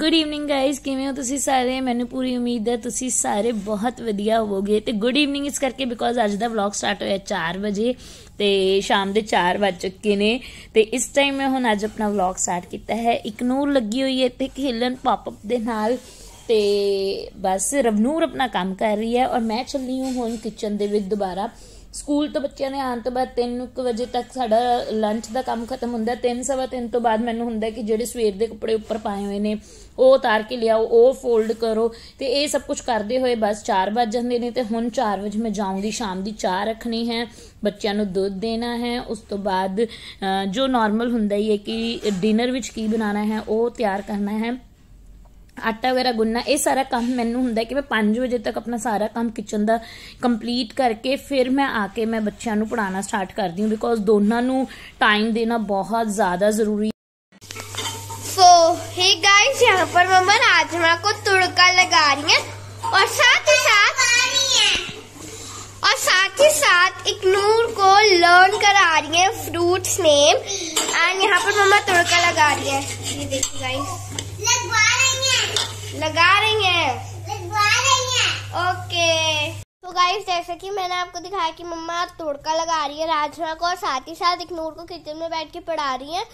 Good evening guys, किवें हो तुसी सारे। मैंने पूरी उम्मीद है तुसी सारे बहुत वधिया होवोगे। तो गुड इवनिंग इस करके बिकॉज अज दा व्लॉग स्टार्ट होया 4 बजे तो शाम के 4 बज चुके ने। तो इस टाइम मैं हुण अज अपना व्लॉग स्टार्ट किया है। इकनूर लगी हुई है इत्थे खेलन पॉपअप दे नाल। ते बस रवनूर अपना काम कर रही है और मैं चली हूँ हुण किचन दे विच दोबारा। स्कूल तो बच्चों ने आने तो बाद 3 बजे तक साढ़ा लंच का काम खत्म होंगे। 3-3:15 तो बाद मैनू होंगे कि जोड़े सवेर के कपड़े उपर पाए हुए ने वो उतार के लियाओ, वो फोल्ड करो। तो ये सब कुछ करते हुए बस 4 बज जाते हैं। तो हुण 4 बजे मैं जाऊँगी, शाम की चाह रखनी है, बच्चों को दूध देना है। उस तो बाद जो नॉर्मल होंदा ही है कि डिनर विच की बनाना है वो तैयार करना है, आटा वगैरह गुनना। ये सारा काम मैनू हुंदा कि मैं 5 बजे तक अपना सारा काम किचन का कंप्लीट करके फिर मैं आके मैं बच्चों को पढ़ाना स्टार्ट करती हूँ बिकॉज दोनों को टाइम देना बहुत ज़्यादा ज़रूरी है। सो हे गाइस, यहाँ पर मम्मा राजमा को तुड़का लगा रही है और साथ ही साथ इकनूर को लर्न करा रही है फ्रूट्स नेम। एंड यहाँ पर मम्मा तुड़का लगा रही है, ये देखिए गाइस लगा रही हैं। ओके तो गाइस, जैसा कि मैंने आपको दिखाया कि मम्मा तोड़का लगा रही है राजमा को और साथ ही साथ इकनूर को किचन में बैठ के पढ़ा रही हैं।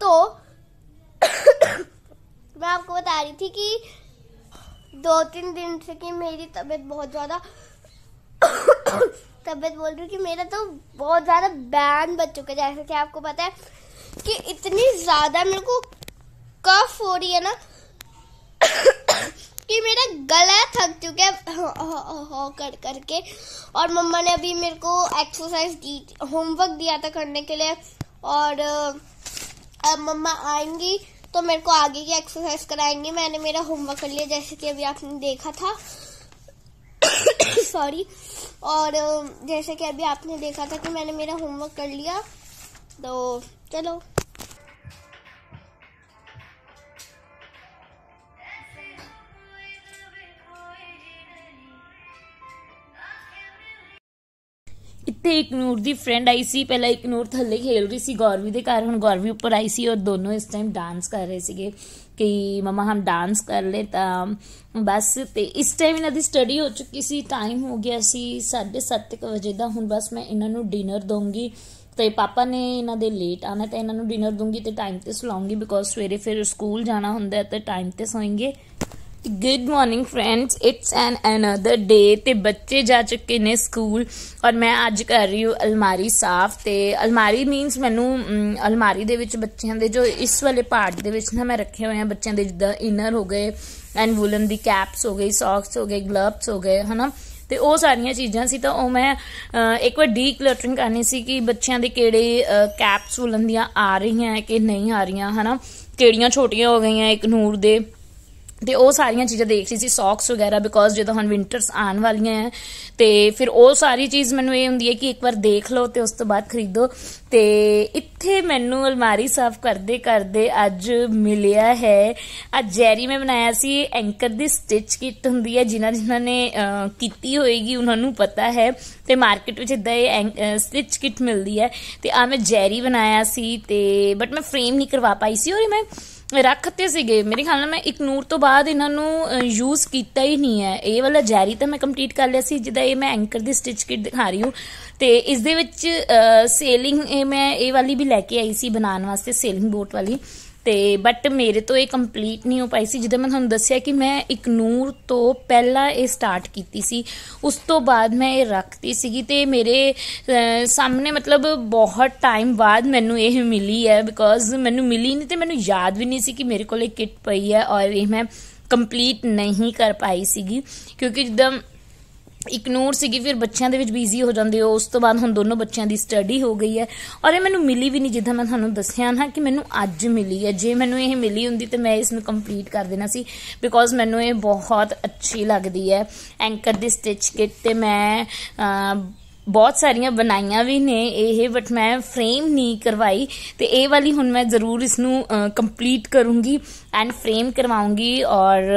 तो मैं आपको बता रही थी कि 2-3 दिन से कि मेरी तबीयत बहुत ज़्यादा तबीयत बोल रही हूँ कि मेरा तो बहुत ज़्यादा बैन बच चुका है। जैसा कि आपको पता है कि इतनी ज़्यादा मेरे को कफ हो रही है ना कि मेरा गला थक चुका है हो कर करके। और मम्मा ने अभी मेरे को एक्सरसाइज दी, होमवर्क दिया था करने के लिए और अब मम्मा आएंगी तो मेरे को आगे की एक्सरसाइज कराएंगी। मैंने मेरा होमवर्क कर लिया जैसे कि अभी आपने देखा था सॉरी और जैसे कि अभी आपने देखा था कि मैंने मेरा होमवर्क कर लिया। तो चलो इतने इकनूर की फ्रेंड आई सी, पहले इकनूर थले खेल रही सी गौरवी के घर, हुण गौरवी उपर आई सी और दोनों इस टाइम डांस कर रहे थे कि मम्मा हम डांस कर ले। तो बस तो इस टाइम इन्हां दी स्टडी हो चुकी सी, टाइम हो गया सी 7:30 बजे का। हुण बस मैं इन्हां नूं डिनर दूँगी। तो पापा ने इन्हां दे लेट आना तो इन्हां नूं डिनर दूँगी तो टाइम तो सुलाऊँगी बिकॉज सवेरे फिर स्कूल जाना हुंदा है तो टाइम तो सोएंगे। Good morning friends, it's an another day. तो बच्चे जा चुके ने स्कूल और मैं अज कर रही हूँ अलमारी साफ। तो अलमारी मीनस मैनू अलमारी दे विच बच्चों के जो इस वाले पार्ट दे विच ना मैं रखे हुए हैं बच्चों के, जिदा इनर हो गए एंड वूलन दी कैप्स हो गई, सॉक्स हो गए, ग्लव्स हो गए, है ना। तो वो सारिया चीज़ा सी तो मैं एक बार डीकलटरिंग करनी सी कि बच्चों के किहड़े कैप्स वूलन दियाँ आ रही हैं कि नहीं आ रही, है ना, किहड़ियां छोटियां हो गई हैं इकनूर दे। तो वह सारिया चीज़ा देख रही थी, सॉक्स वगैरह बिकॉज जो हम विंटर्स आने वाली हैं तो फिर वो सारी चीज़ मैं ये होंगी है कि एक बार देख लो तो उस तो बाद खरीदो। तो इत्थे मैनू अलमारी साफ करते करते अज मिलिया है, अज जैरी मैं बनाया सी एंकर की स्टिच किट होंगी है, जिन्होंने की होएगी उन्होंने पता है। तो मार्केट में इदा ये स्टिच किट मिलती है। तो आ मैं जैरी बनाया सी बट मैं फ्रेम नहीं करवा पाई सी और मैं रखते सके, मेरे ख्याल मैं इकनूर तो बाद इन्होंने यूज़ किया ही नहीं है। ये वाला जैरी तो मैं कंप्लीट कर लिया सी जिदा ये मैं एंकर दी स्टिच किट दिखा रही हूँ। तो इस दे विच सेलिंग मैं ये वाली भी लैके आई सी बनाने वास्ते, सेलिंग बोट वाली। तो बट मेरे तो ये कंप्लीट नहीं हो पाई सी, जिदा मैं तुहानूं दस्सिया कि मैं इकनूर तो पहला ये स्टार्ट कीती सी, उस तो बाद मैं ये रखती सी। तो मेरे सामने मतलब बहुत टाइम बाद मैनू ये मिली है बिकॉज मैनू मिली नहीं तो मैनू याद भी नहीं सी कि मेरे कोल किट पई है और ये मैं कंप्लीट नहीं कर पाई सी क्योंकि जिदा इकनूर सी फिर बच्चों के बिजी हो जाते हो, उस तो बाद हुण दोनों बच्चों की स्टडी हो गई है और यह मैनू मिली भी नहीं जिदा मैं तुहानूं दस्सिया ना कि मैनू अज मिली है। जे मैनू ये मिली हुंदी तो मैं इसनूं कंप्लीट कर देना सी बिकॉज मैनू ये बहुत अच्छी लगती है एंकर दी स्टिच किट। तो मैं बहुत सारिया बनाइया भी ने ये बट मैं फ्रेम नहीं करवाई। तो ये वाली हुण मैं जरूर इसनूं कंप्लीट करूँगी एंड फ्रेम करवाऊँगी और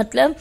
मतलब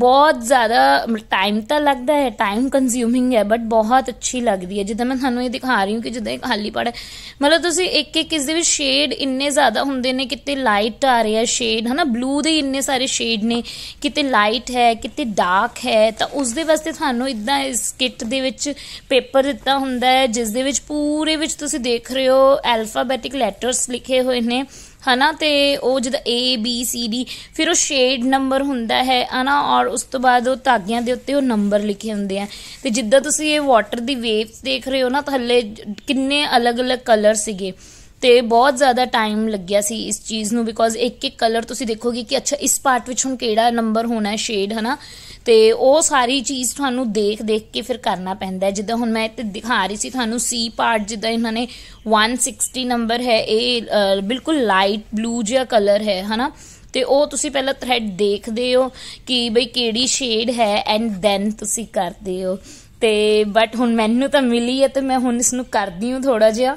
बहुत ज़्यादा टाइम तो लगता है, टाइम कंज्यूमिंग है, बट बहुत अच्छी लग रही है। जिदा मैं थानू ये दिखा रही हूँ कि जिदा खाली पड़ा है, मतलब तुम एक एक इस दे शेड इन्ने ज़्यादा होंगे ने, कितने लाइट आ रहे हैं शेड है ना, ब्लू दे इन्ने सारे शेड ने, कितने लाइट है कितने डार्क है। तो उस दे वास्ते थानू इदा इस किट दे विच पेपर दिता हुंदा है जिस दे विच पूरे विच तुसी देख रहे हो अल्फाबैटिक लैटर्स लिखे हुए ने है ना, तो वह जो ए बी सी डी फिर वो शेड नंबर होंदा है ना, और उस तो बाद वो धागियां दे उत्ते वो नंबर लिखे होंदे हैं। तो जिद्दां तुसीं ये वाटर दी वेव्स देख रहे हो ना, थल्ले किन्ने अलग अलग कलर सीगे, तो बहुत ज़्यादा टाइम लग्या सी इस चीज़ नूं, बिकॉज एक एक कलर तुसीं देखोगे कि अच्छा इस पार्ट विच हुण किहड़ा नंबर होना है शेड है ना, तो वह सारी चीज़ तुहानू देख देख के फिर करना पैंदा है। जिद्दां हुण मैं इत्थे दिखा रही सी तुहानू सी पार्ट, जिद्दां इन्हां ने 160 नंबर है, ये बिल्कुल लाइट ब्लू जिहा कलर है ना, तो वह तुसीं पहला थ्रैड देखदे हो कि बई किहड़ी शेड है एंड दैन तुसीं करदे हो। तो बट हुण मैनू तां मिली है तो मैं हुण इस नूं करदी हूँ थोड़ा जिहा।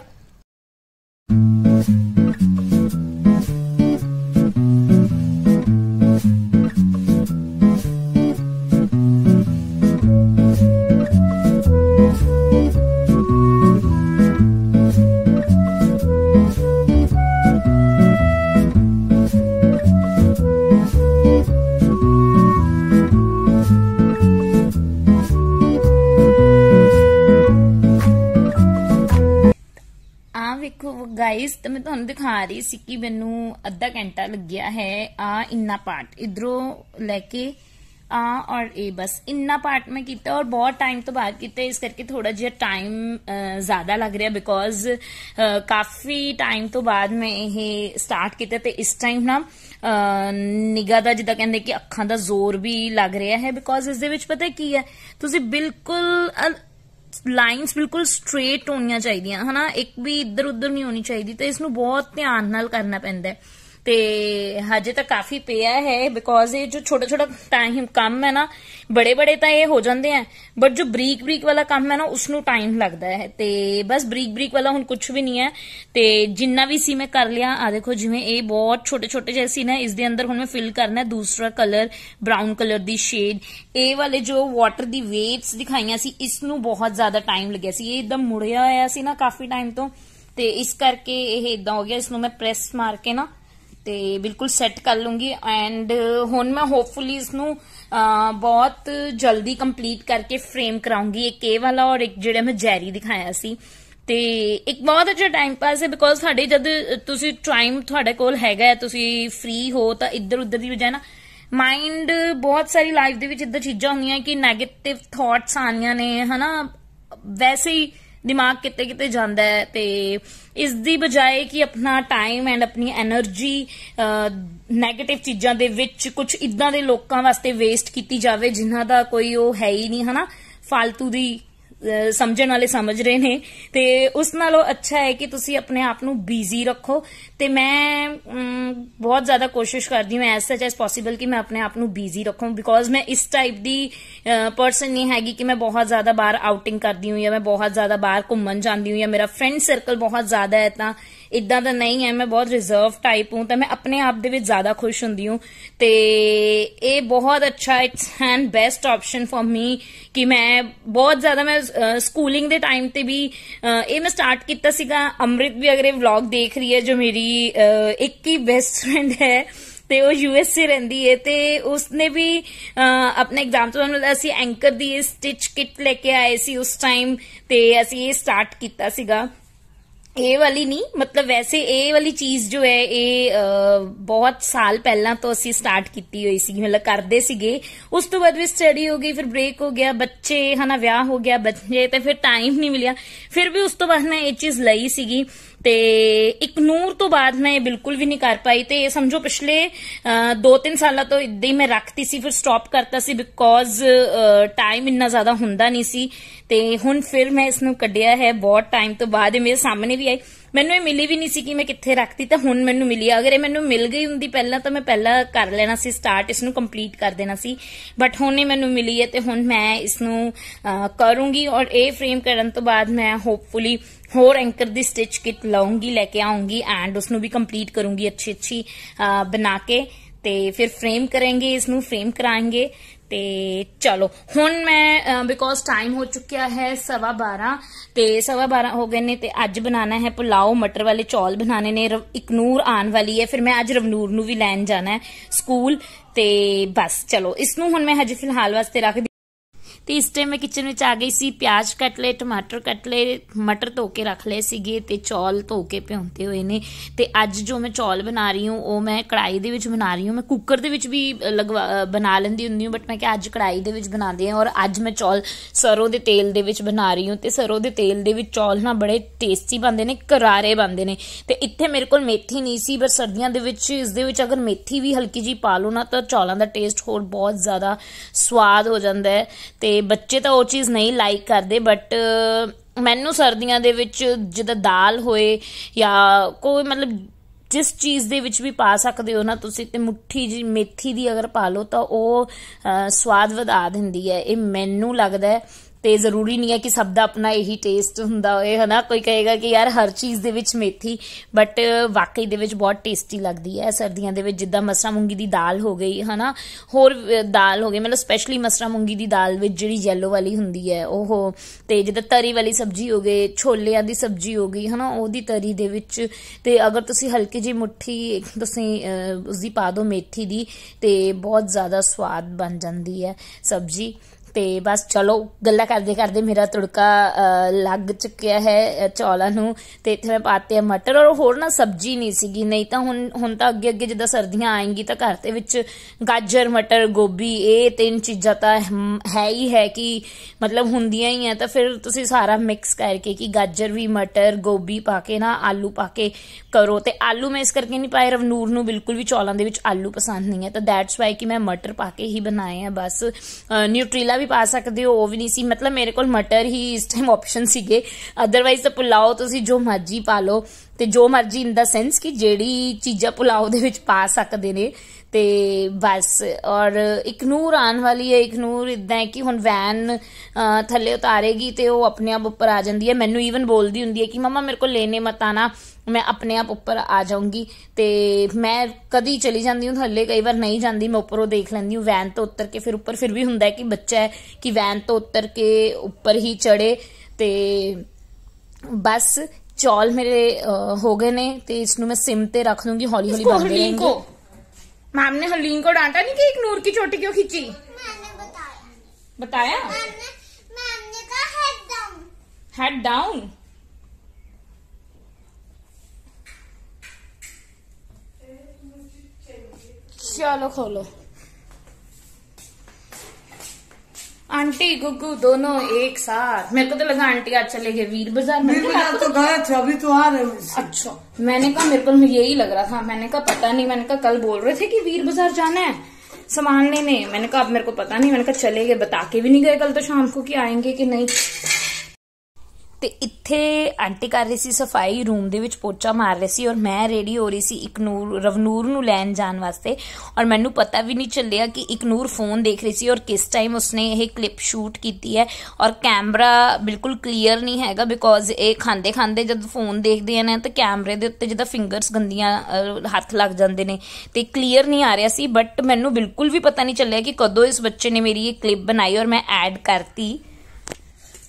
गाइस तो मैं तुहानू दिखा रही सी कि मैनू अद्धा घंटा लग्या है इन्ना पार्ट इधरों लैके और ए बस इन्ना पार्ट मैं किया, और बहुत टाइम तो बाद किया, इस करके थोड़ा जिहा टाइम ज़्यादा लग रहा बिकॉज काफ़ी टाइम तो बाद मैं ये स्टार्ट किया। तो इस टाइम ना निगाह दा जिदा कहंदे कि अखां दा जोर भी लग रहा है बिकॉज इस दे विच पता की है तुसीं बिल्कुल लाइन्स बिल्कुल स्ट्रेट होनी चाहिए है ना, एक भी इधर उधर नहीं होनी चाहिए, तो इसनू बहुत ध्यान नाल करना पैंदा है। तो हजे तक काफ़ी पिया है बिकॉज ये जो छोटा छोटा टाइम काम है ना, बड़े बड़े तो ये हो जाते हैं, बट जो बरीक बरीक वाला काम है ना उसनू टाइम लगता है। तो बस बरीक बरीक वाला हुण कुछ भी नहीं है, तो जिन्ना भी सी मैं कर लिया। आ देखो जिवें ये बहुत छोटे छोटे जैसी ना, इस दे अंदर हुण मैं फिल करना है दूसरा कलर ब्राउन कलर दी शेड। ए वाले जो वाटर दी वेव्स दिखाइयां सी इसनू बहुत ज़्यादा टाइम लग्या सी, ये एकदम मुड़िया होया सी ना काफ़ी टाइम तो, इस करके ये इदां हो गया। इसनू मैं प्रेस मार के ना तो बिल्कुल सैट कर लूँगी एंड हुण मैं होपफुली इसनू बहुत जल्दी कंप्लीट करके फ्रेम कराऊंगी, एक ए वाला और एक जिहड़ा मैं जैरी दिखाया सी। तो एक बहुत अच्छा टाइम पास है बिकॉज साढ़े जब तुसी टाइम थोड़े कोल हैगा, तुसी फ्री हो तो इधर उधर की बजाय ना माइंड बहुत सारी लाइफ दे विच इदां चीज़ां होंदियां कि नैगेटिव थॉट्स आउंदियां ने है ना, वैसे ही दिमाग कितने कितने जाता है। तो इस दी बजाय कि अपना टाइम एंड अपनी एनर्जी नैगेटिव चीज़ों के विच कुछ इदा के लोगों वास्ते वेस्ट की जाए जिन्हों का कोई वो है ही नहीं है ना, फालतू की समझण वाले समझ रहे हैं। तो उस नालों अच्छा है कि तुसी अपने आप नू बिजी रखो। तो मैं बहुत ज़्यादा कोशिश करती हूँ एज सच एज पॉसिबल कि मैं अपने आप नू बिजी रखूँ, बिकॉज मैं इस टाइप की परसन नहीं हैगी कि मैं बहुत ज़्यादा बाहर आउटिंग करती हूँ या मैं बहुत ज़्यादा बाहर घूमन जाती हूँ या मेरा फ्रेंड सर्कल बहुत ज़्यादा है, तो इदा का नहीं है। मैं बहुत रिजर्व टाइप हूँ, तो मैं अपने आप दे विच ज़्यादा खुश हुंदी हूँ। तो ये बहुत अच्छा it's and best option for me कि मैं बहुत ज़्यादा मैं स्कूलिंग के टाइम पर भी ये मैं स्टार्ट किया सीगा। अमृत भी अगर ये व्लॉग देख रही है जो मेरी एक ही बेस्ट फ्रेंड है, तो वो यूएसए रहिंदी है, तो उसने भी अपने एग्जाम तो मतलब असी एंकर दी स्टिच किट लेके आए सी उस टाइम, तो असी ये स्टार्ट किया सीगा। ए वाली नहीं मतलब वैसे ए वाली चीज़ जो है ये बहुत साल पहला तो असी स्टार्ट की हुई सी, मतलब करते सीगे। उस तो बाद भी स्टडी हो गई, फिर ब्रेक हो गया, बच्चे है ना, विआह हो गया, बच्चे, तो फिर टाइम नहीं मिलिया। फिर भी उस तो बाद मैं ये चीज़ लई सीगी, तो इग्नोर तो बाद मैं बिल्कुल भी नहीं कर पाई। तो ये समझो पिछले 2-3 साल तो इदा ही मैं रखती सी, फिर स्टॉप करता सी बिकॉज टाइम इन्ना ज़्यादा हुंदा नहीं सी। तो हुण फिर मैं इसनू कढ़िया है बहुत टाइम तो बाद, मेरे सामने भी आई, मैनू ये मिली भी नहीं सी कि मैं कित्थे रखती, तो हुण मैनू मिली। अगर ये मैनू मिल गई हुंदी पहला तो मैं पहला कर लेना सी स्टार्ट, इसनू कंप्लीट कर देना सी, बट हुण ये मैनू मिली है तो हुण मैं इसनू करूँगी। और ये फ्रेम करन तो बाद मैं होपफुली होर एंकर दी स्टिच किट लाऊंगी, लेके आऊंगी एंड उसनू भी कंप्लीट करूंगी अच्छी अच्छी बना के, तो फिर फ्रेम करेंगे, इसनू फ्रेम कराएंगे। ते चलो हुण मैं बिकॉज टाइम हो चुका है 12:15 ते 12:15 हो गए ने ते अज बनाना है पुलाव मटर वाले चौल बनाने ने। इकनूर आने वाली है फिर मैं अज रवनूर नू भी लैन जाना है स्कूल ते बस चलो इसनू हुण मैं हजे फिलहाल वास्ते रख दी। तो इस टाइम मैं किचन में आ गई सी, प्याज कट ले, टमाटर कट ले, मटर धो के रख ले सीगे ते चौल धो के भिउंते हुए ने। ते अज जो मैं चौल बना रही हूँ वो मैं कढ़ाई दे विच बना रही हूँ। मैं कुकर दे विच भी लगवा बना लैंदी हुंदी हूँ बट मैं क्या अज कढ़ाई दे विच बनांदे हैं। और अज मैं चौल सरों दे तेल दे विच बना रही हूँ। तो सरों दे तेल दे विच चौल ना बड़े टेस्टी बनते ने, करारे बनते ने। तो इत्थे मेरे कोल मेथी नहीं सी पर सर्दियां दे विच इस दे विच अगर मेथी भी हल्की जी पा लो ना तो चौलों का टेस्ट होर बहुत ज़्यादा स्वाद हो जाता है। तो बच्चे तो वो चीज़ नहीं लाइक करते बट मैनू सर्दियां दे विच जिद्दां दाल होए या कोई मतलब जिस चीज़ दे विच भी पा सकते हो ना तुसीं ते मुट्ठी जी मेथी दी अगर पा लो तो वह स्वाद वधा दिंदी है। ये मैनू लगदा है। तो जरूरी नहीं है कि सब दा अपना यही टेस्ट हुंदा होए है ना। कोई कहेगा कि यार हर चीज़ दे विच मेथी बट वाकई दे विच बहुत टेस्टी लगती है सर्दियां दे विच। जिद्दां मसरा मूंगी दी दाल हो गई है ना, होर दाल हो गई मतलब स्पैशली मसरा मूंगी दी दाल विच जिहड़ी येलो वाली हुंदी है ओह, ते जिद्दां तरी वाली सब्जी हो गई, छोलियां दी सब्जी हो गई है ना, ओहदी तरी दे विच ते अगर तुसीं हल्की जी मुट्ठी तुसीं उसदी पा दो मेथी दी ते बहुत ज़्यादा स्वाद बन जाती है सब्जी। तो बस चलो गल्लां करदे करदे मेरा तुड़का लग चुकिया है चौलां नूं। ते इत्थे मैं पाते हैं मटर और होर ना सब्जी नहीं सीगी, नहीं तो हुण तो अगे अगे जिद्दां सर्दियां आएंगी तो घर दे विच गाजर मटर गोभी ये तीन चीज़ां तो है ही है कि मतलब हुंदियां ही हैं। तो फिर तुसीं सारा मिक्स करके कि गाजर भी मटर गोभी पा के ना आलू पा के करो। तो आलू मैं इस करके नहीं पाए, रवनूर नूं बिल्कुल भी चौलां दे विच आलू पसंद नहीं है तो दैट्स वाई कि मैं मटर पा के ही बनाए हैं। बस न्यूट्रीला पा सकते हो वो भी नहीं सी, मतलब मेरे को मटर ही इस टाइम ऑप्शन सीगे। अदरवाइज तो पुलाव तुसी जो मर्जी पा लो, तो जो मर्जी इन द सेंस कि जेड़ी चीज़ा पुलाव दे विच पा सकते ने। तो बस और इकनूर आने वाली है। इकनूर इदा है कि हुण वैन थले उतारेगी तो वो अपने आप उपर आ जाती है। मैनू ईवन बोलती हुंदी है कि मम्मा मेरे को लेने मत आना, मैं अपने आप उपर आ जाऊँगी। तो मैं कभी चली जाती हूँ थले, कई बार नहीं जाती, मैं उपरों देख लैंदी हूँ वैन तो उतर के। फिर उपर फिर भी हुंदा है कि बच्चा है कि वैन तो उतर के उपर ही चढ़े। तो बस चौल मेरे हो गए ने तो इसनूं मैं सिम ते रख दूंगी, हौली हौली बन जाएंगे। मैम ने हलीम को डांटा नहीं कि इकनूर की चोटी क्यों खींची, मैंने बताया मैम ने कहा हेड डाउन चलो खोलो। आंटी गुगू दोनों एक साथ, मेरे को तो लगा आंटी आज चले गए वीर बाजार। तो गया था अभी तो आ रहे हो। अच्छा मैंने कहा मेरे को यही लग रहा था, मैंने कहा पता नहीं, मैंने कहा कल बोल रहे थे कि वीर बाजार जाना है सामान लेने, मैंने कहा अब मेरे को पता नहीं, मैंने कहा चले गए, बता के भी नहीं गए कल तो शाम को कि आएंगे कि नहीं। तो इत्थे आंटी कर रही सी सफाई, रूम दे विच पोचा मार रही सी और मैं रेडी हो रही सी इकनूर रवनूर नू लैन जान वास्ते। और मैनू पता भी नहीं चलिया कि इकनूर फ़ोन देख रही सी और किस टाइम उसने यह क्लिप शूट की है। और कैमरा बिल्कुल क्लीयर नहीं हैगा बिकॉज ये खाते खाते जब फोन देखते हैं ना तो कैमरे के उत्ते जिद्दां फिंगरस गंदियां हथ लग जाते हैं तो क्लीयर नहीं आ रहा सी। बट मैनू बिल्कुल भी पता नहीं चलिया कि कदों इस बच्चे ने मेरी ये क्लिप बनाई और मैं ऐड करती।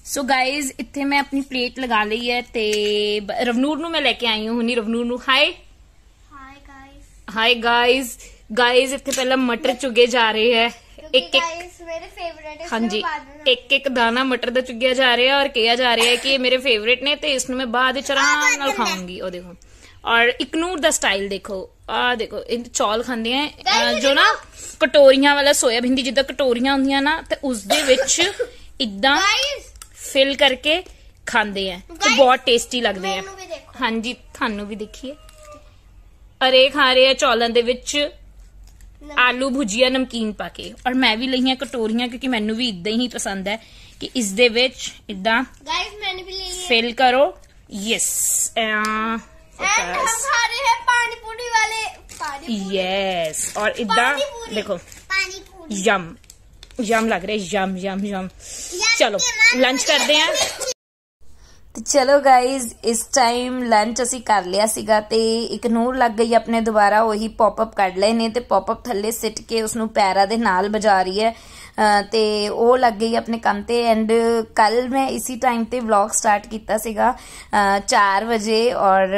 सो गाइज इत्थे मैं अपनी प्लेट लगा ली है ते रवनूर नू मैं लेके आई हूँ हुणी। रवनूर नू हाय हाय गाइज। गाइज इत्थे पहला मटर चुगे जा रहे हैं एक एक, हाँ जी एक एक दाना मटर दा चुगया जा रहा है और कहा जा रहा है कि ये मेरे फेवरेट ने ते इसनू मैं बाद विच आराम नाल खाऊंगी। और देखो और इकनूर दा स्टाइल देखो, आ देखो चौल खांदे हैं जो ना कटोरियां वाला सोयाबीन दी जिद्दां कटोरियां हुंदियां ना ते उस दे विच इदां फिल करके खाते हैं तो बहुत टेस्टी लगते हैं। हाँ जी थानू भी देखिए। अरे खा रहे हैं चौलों दे विच आलू भुजिया नमकीन पाके। और मैं भी लई कटोरियां क्योंकि मैनू भी इदा ही पसंद है कि इस दे विच इदा फिल करो। यस यस और इदा देखो यम यम लग रहा है, यम यम यम। चलो लंच करते हैं। तो चलो गाइज इस टाइम लंच असी कर लिया सीगा ते इकनूर लग गई अपने दोबारा वही पॉपअप कढ़ लए ने ते पॉपअप थले सिट के उसनू पैरा दे नाल बजा रही है ते ओ लग गई अपने काम ते। एंड कल मैं इसी टाइम ते व्लॉग स्टार्ट किया सीगा 4 बजे और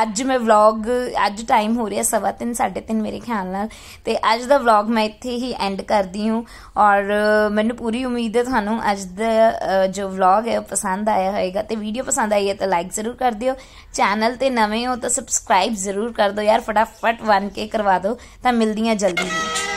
अज मैं व्लॉग अज टाइम हो रहा 3:15 मेरे ख्याल नाल ते अज दा व्लॉग मैं इत्थे ही एंड करदी हूँ और मैनू पूरी उम्मीद है तुहानू अज दा जो व्लॉग है पसंद आया होएगा। तो वीडियो पसंद आई है तो लाइक जरूर कर दियो, चैनल ते नवे हो तो सब्सक्राइब जरूर कर दो यार, फटाफट 1K करवा दो। तो मिलती हैं जल्दी ही।